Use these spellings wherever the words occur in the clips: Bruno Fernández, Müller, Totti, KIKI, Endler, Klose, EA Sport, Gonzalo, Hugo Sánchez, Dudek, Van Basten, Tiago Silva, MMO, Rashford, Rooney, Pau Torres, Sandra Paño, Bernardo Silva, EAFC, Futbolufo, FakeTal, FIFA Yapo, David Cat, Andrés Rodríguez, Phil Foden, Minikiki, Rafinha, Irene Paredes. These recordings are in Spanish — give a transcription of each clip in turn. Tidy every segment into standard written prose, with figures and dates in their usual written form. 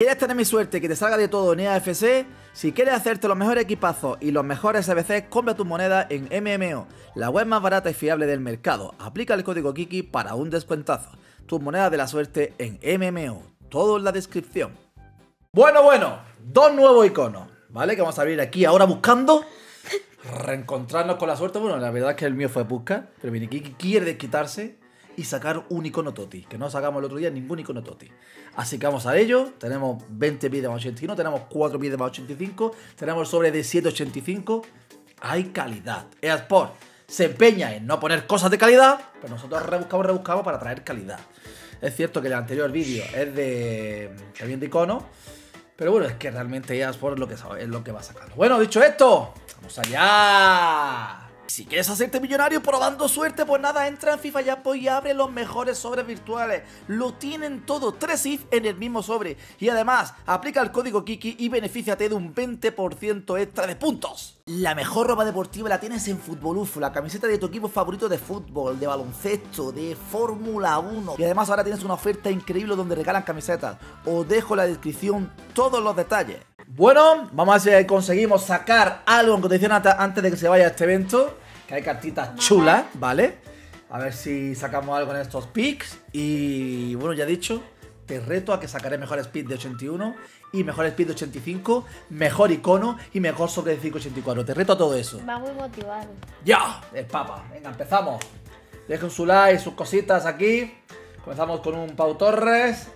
¿Quieres tener mi suerte que te salga de todo en EAFC? Si quieres hacerte los mejores equipazos y los mejores ABCs, compra tus monedas en MMO, la web más barata y fiable del mercado. Aplica el código KIKI para un descuentazo. Tus monedas de la suerte en MMO. Todo en la descripción. Bueno, dos nuevos iconos, ¿vale? Que vamos a abrir aquí ahora buscando reencontrarnos con la suerte. Bueno, la verdad es que el mío fue buscar, pero Minikiki quiere desquitarse y sacar un icono Totti, que no sacamos el otro día ningún icono Totti. Así que vamos a ello. Tenemos 20 pies de más 81, tenemos 4 pies de más 85, tenemos el sobre de 7,85. Hay calidad. EA Sport se empeña en no poner cosas de calidad, pero nosotros rebuscamos para traer calidad. Es cierto que el anterior vídeo es de también de icono, pero bueno, es que realmente EA Sport es lo que va sacando. Bueno, dicho esto, ¡vamos allá! Si quieres hacerte millonario probando suerte, pues nada, entra en FIFA Yapo y abre los mejores sobres virtuales. Lo tienen todo, 3 IF en el mismo sobre. Y además, aplica el código KIKI y benefíciate de un 20% extra de puntos. La mejor ropa deportiva la tienes en Futbolufo, la camiseta de tu equipo favorito de fútbol, de baloncesto, de Fórmula 1. Y además ahora tienes una oferta increíble donde regalan camisetas. Os dejo en la descripción todos los detalles. Bueno, vamos a ver si conseguimos sacar algo en condición antes de que se vaya este evento, que hay cartitas chulas, ¿vale? A ver si sacamos algo en estos picks. Y bueno, ya he dicho, te reto a que sacaré mejor speed de 81 y mejor speed de 85, mejor icono y mejor sobre de 5,84. Te reto a todo eso. Va muy motivado. ¡Ya! El papa. Venga, empezamos. Dejen su like, sus cositas aquí. Comenzamos con un Pau Torres.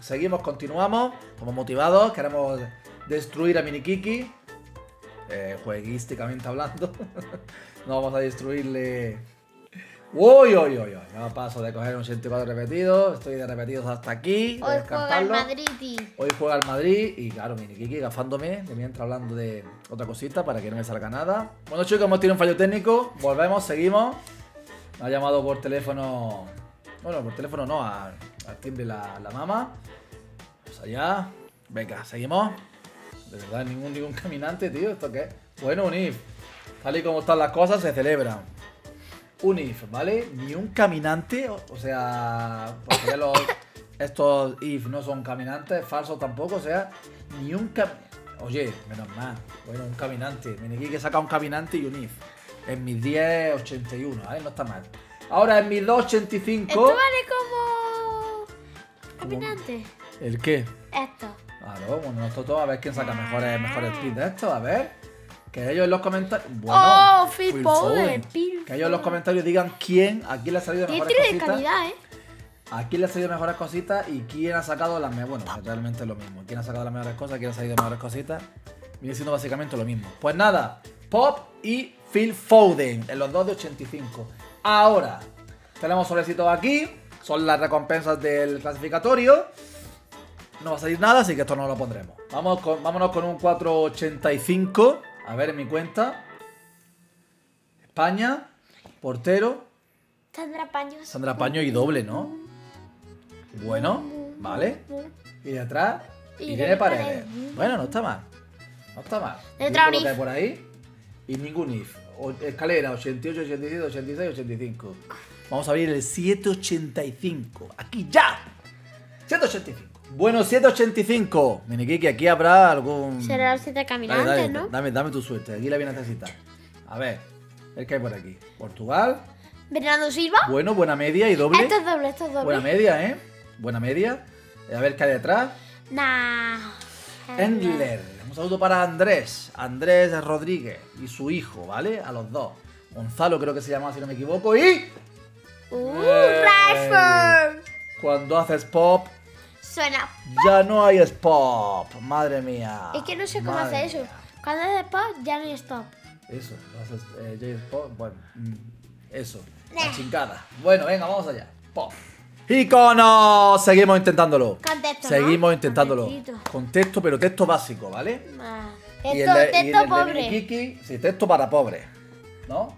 Seguimos, continuamos. Estamos motivados, queremos destruir a Minikiki, jueguísticamente hablando. No vamos a destruirle. Uy. No paso de coger un 104 repetido. Estoy de repetidos hasta aquí. Hoy juega el Madrid, tío. Hoy juega el Madrid. Y claro, Minikiki gafándome de mientras hablando de otra cosita para que no me salga nada. Bueno, chicos, hemos tenido un fallo técnico. Volvemos, seguimos. Me ha llamado por teléfono. Bueno, por teléfono no, al timbre la mamá. Pues allá. Venga, seguimos. De verdad, ningún caminante, tío. ¿Esto qué es? Bueno, un IF. Tal y como están las cosas, se celebran. Un IF, ¿vale? Ni un caminante. O sea, porque estos IF no son caminantes, falsos tampoco. O sea, ni un caminante. Oye, menos mal. Bueno, un caminante. Minikiki que saca un caminante y un IF. En mis 10,81, ¿vale? No está mal. Ahora en mis 2,85. Esto vale como caminante. ¿El qué? Esto. Claro, bueno, nosotros a ver quién saca mejores speed de esto, a ver. Que ellos en los comentarios. Bueno, oh, Phil Foden. Que ellos en los comentarios digan quién, a quién le ha salido mejores cositas. Tiene calidad, ¿eh? A quién le ha salido mejores cositas y quién ha sacado las mejores. Bueno, realmente es lo mismo. Quién ha sacado las mejores cosas, quién ha salido mejores cositas. Viene siendo básicamente lo mismo. Pues nada, Pop y Phil Foden, en los dos de 85. Ahora, tenemos sobrecitos aquí. Son las recompensas del clasificatorio. No va a salir nada, así que esto no lo pondremos. Vámonos con un 4,85. A ver en mi cuenta. España. Portero. Sandra Paño. Sandra Paño y doble, ¿no? Bueno, vale. Y de atrás, Irene Paredes. Bueno, no está mal. No está mal. Detrás un IF. Por ahí. Y ningún IF. Escalera, 88, 87, 86, 85. Vamos a abrir el 7,85. Aquí ya. 7,85. Bueno, 7,85. Minikiki, aquí habrá algún. Será el 7 caminante, ¿no? Dame tu suerte. Aquí la voy a necesitar. A ver, el que hay por aquí. Portugal. Bernardo Silva. Bueno, buena media y doble. Esto es doble. Buena media, ¿eh? Buena media. A ver qué hay detrás. Nah. Endler. Un saludo para Andrés. Andrés Rodríguez y su hijo, ¿vale? A los dos. Gonzalo, creo que se llamaba, si no me equivoco. Y. Rashford. Cuando haces pop. Suena. Ya no hay stop, madre mía. Es que no sé cómo hace eso. Cuando es de pop, ya no hay stop. Eso, ya hay stop. Bueno, eso, la chingada. Bueno, venga, vamos allá. Pop. ¡Icono! Seguimos intentándolo. Contexto, seguimos intentándolo. Contexto. Contexto, pero texto básico, ¿vale? Texto pobre. Minikiki, sí, texto para pobres, ¿no?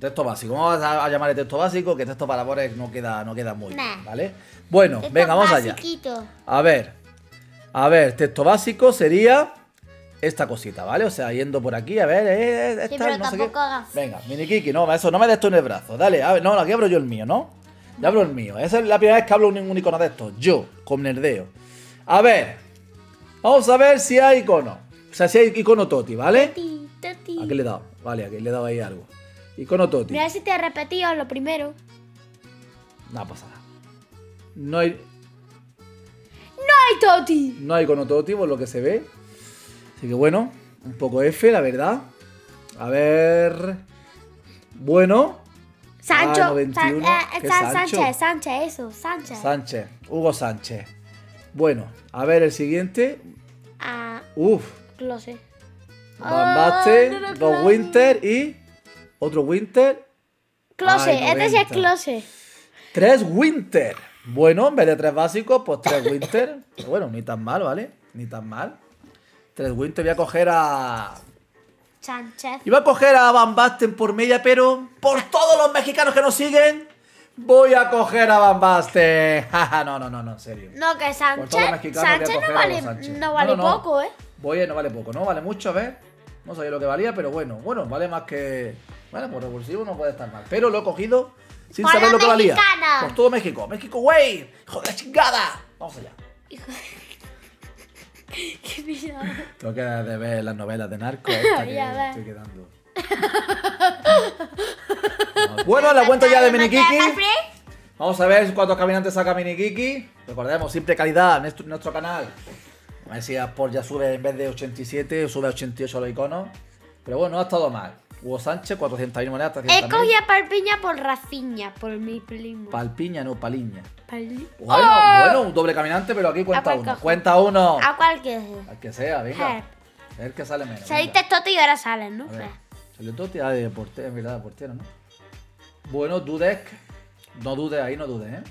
Texto básico. Vamos a llamarle texto básico, que texto para pobres no queda muy bien, ¿vale? Bueno, texto venga, vamos basiquito. Allá. A ver, texto básico sería esta cosita, ¿vale? O sea, yendo por aquí, a ver, esta, sí, pero no sé qué. Venga, Minikiki, no, eso, no me des esto en el brazo, dale, a ver, no, aquí abro yo el mío, ¿no? Ya abro el mío, esa es la primera vez que hablo un icono de estos, yo, con nerdeo. A ver, Vamos a ver si hay icono. O sea, si hay icono Totti, ¿vale? Totti, Totti. Aquí le he dado. Vale, aquí le he dado ahí algo. Icono Totti. Mira si te he repetido lo primero. No pasa nada. No hay... ¡No hay Totti! No hay icono Totti, por lo que se ve. Así que bueno, un poco F, la verdad. A ver... Bueno... Sancho, ah, 91. Sánchez, Sánchez, eso, Sánchez. Sánchez, Hugo Sánchez. Bueno, a ver el siguiente. Uf. Klose. Van Basten, no, dos Winter y... Otro Winter. Klose, este sí es Klose. Tres Winter. Bueno, en vez de tres básicos, pues tres Winter. Pero bueno, ni tan mal, ¿vale? Ni tan mal. Tres Winter, voy a coger a... Sánchez. Iba a coger a Van Basten por media, pero por todos los mexicanos que nos siguen, voy a coger a Van Basten. No, no, no, no, en serio. No, que Sánchez, Sánchez no vale, no vale poco, ¿eh? Voy, no vale poco, no vale mucho, a ver. No sabía lo que valía, pero bueno, vale más que... Vale, por revulsivo no puede estar mal. Pero lo he cogido sin por saber lo que valía. Por todo México. México, güey. Hijo de la chingada. Vamos allá. Hijo de... Qué pillado. Tengo que ver las novelas de narco esta que estoy quedando. Bueno, la cuenta ya de Minikiki. Vamos a ver cuántos caminantes saca Minikiki. Recordemos, siempre calidad en nuestro canal. A ver si EA Sport ya sube en vez de 87, sube a 88 los iconos. Pero bueno, no ha estado mal. Hugo Sánchez, 401 monedas, 300. He cogido a Palpiña por Rafinha, por mi primo. Palpiña, no, Paliña. Bueno, bueno, un doble caminante, pero aquí cuenta uno. Coge. Cuenta uno. A cualquier. Al que sea, venga. Es el que sale menos. Saliste Totti y ahora sales, ¿no? Salió Totti, ah, de portero, es verdad, de portero, ¿no? Bueno, Dudek. No dudes, ahí no dudes, ¿eh?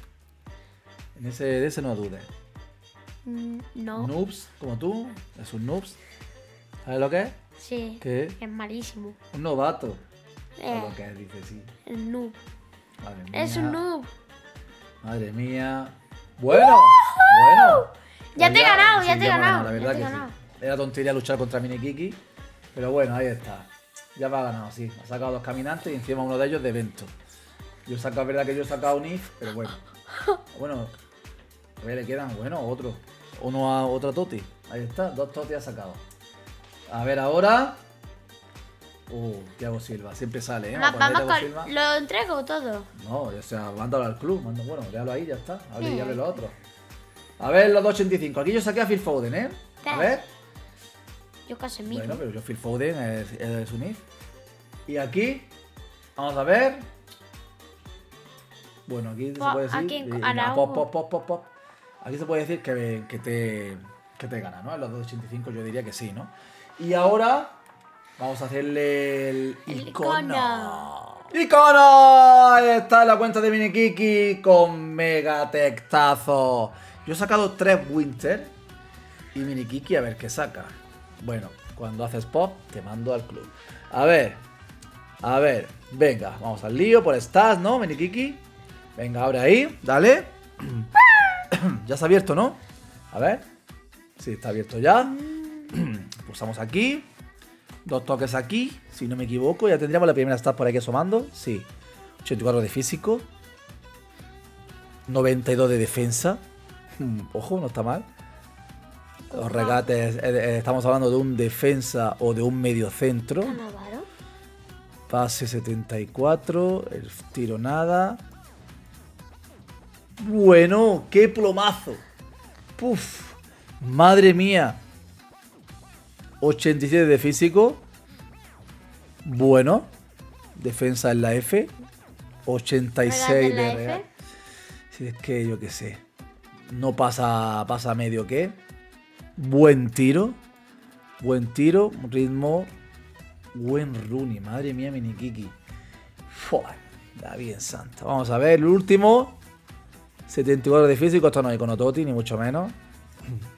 En ese de ese no dudes. No. Noobs, como tú, es un noobs. ¿Sabes lo que es? Sí. ¿Qué? Es malísimo. Un novato. Lo que dice, sí. El noob. Madre mía. Es un noob. Madre mía. Bueno. Bueno. Ya te he ganado, ya te he ganado. La verdad que sí. Era tontería luchar contra Minikiki. Pero bueno, ahí está. Ya me ha ganado, sí. Ha sacado dos caminantes y encima uno de ellos de evento. Yo he sacado, es verdad que yo he sacado un if, pero bueno. Bueno. Todavía le quedan, bueno, otro. Uno a otro Totti. Ahí está, dos Totti ha sacado. A ver ahora. Tiago Silva, siempre sale, ¿eh? Vamos con... Lo entrego todo. No, o sea, mándalo al club, bueno, déjalo ahí, ya está. Abre y abre los otros. A ver, los 285. Aquí yo saqué a Phil Foden, ¿eh? A ver. Yo casi mismo. Bueno, pero yo Phil Foden es un if. Y aquí, vamos a ver. Bueno, aquí se puede decir. Aquí se puede decir que te gana, ¿no? En los 285 yo diría que sí, ¿no? Y ahora vamos a hacerle el icono. ¡Icono! Ahí está la cuenta de Minikiki con mega textazo. Yo he sacado 3 Winter y Minikiki a ver qué saca. Bueno, cuando haces pop te mando al club. A ver, venga, vamos al lío por stats, ¿no, Minikiki? Venga, abre ahí, dale. Ya está abierto, ¿no? A ver. Sí, está abierto ya. Pulsamos aquí. Dos toques aquí. Si no me equivoco, ya tendríamos la primera stat por aquí asomando. Sí. 84 de físico. 92 de defensa. Ojo, no está mal. Los regates. Estamos hablando de un defensa o de un medio centro. Pase 74. El tiro nada. Bueno, qué plomazo. Puf. Madre mía. 87 de físico. Bueno. Defensa en la F. 86 de real. Si es que yo qué sé. No pasa, pasa medio que. Buen tiro. Buen tiro. Ritmo. Buen Rooney. Madre mía, Minikiki. Fua. Da bien santa. Vamos a ver. El último. 74 de físico. Esto no hay con Totti, ni mucho menos.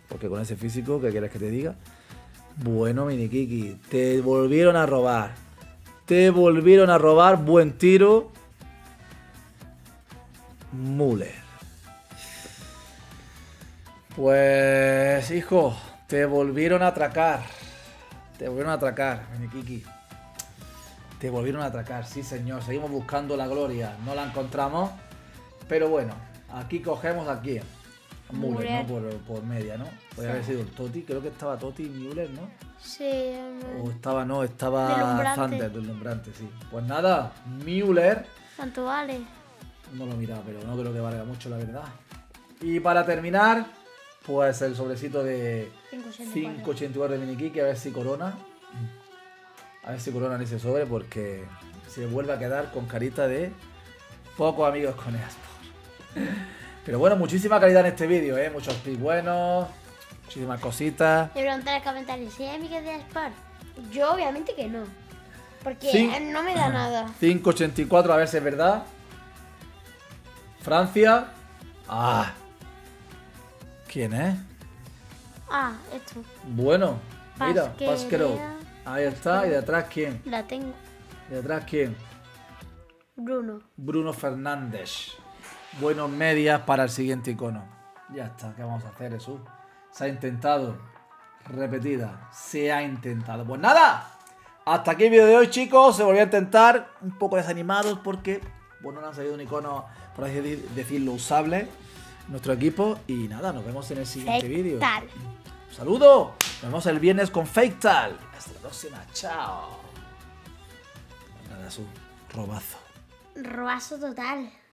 Porque con ese físico, ¿qué quieres que te diga? Bueno, Minikiki, te volvieron a robar. Te volvieron a robar. Buen tiro. Müller. Pues, hijo, te volvieron a atracar. Te volvieron a atracar, Minikiki. Te volvieron a atracar, sí, señor. Seguimos buscando la gloria. No la encontramos. Pero bueno, aquí cogemos a quién. Müller, ¿no? Por media, ¿no? Podría haber sido el Totti, creo que estaba Totti y Müller, ¿no? Sí. O estaba, no, estaba Thunder, del Lumbrante, sí. Pues nada, Müller. ¿Cuánto vale? No lo he mirado, pero no creo que valga mucho, la verdad. Y para terminar, pues el sobrecito de 584 de Minikiki, a ver si corona. A ver si coronan ese sobre, porque se vuelve a quedar con carita de pocos amigos con EA Sport. Pero bueno, muchísima calidad en este vídeo, ¿eh? Muchos tips buenos, muchísimas cositas. Te preguntan en los comentarios, ¿sí hay amigos de EA Sport? Yo obviamente que no, porque no me da nada. 584, a ver si es verdad. Francia. Ah. ¿Quién es? Ah, esto. Bueno, mira, Pasquero. Ahí está, y de atrás, ¿quién? La tengo. ¿Y de atrás, quién? Bruno. Bruno Fernández. Buenos medias para el siguiente icono. Ya está, ¿qué vamos a hacer, Jesús? Se ha intentado. Repetida, se ha intentado. Pues nada, hasta aquí el vídeo de hoy, chicos. Se volvió a intentar, un poco desanimados porque, bueno, no han salido un icono, por así decirlo, usable. Nuestro equipo. Y nada, nos vemos en el siguiente vídeo. Un saludo. Nos vemos el viernes con FakeTal. Hasta la próxima. Chao. Nada, es un robazo. Robazo total.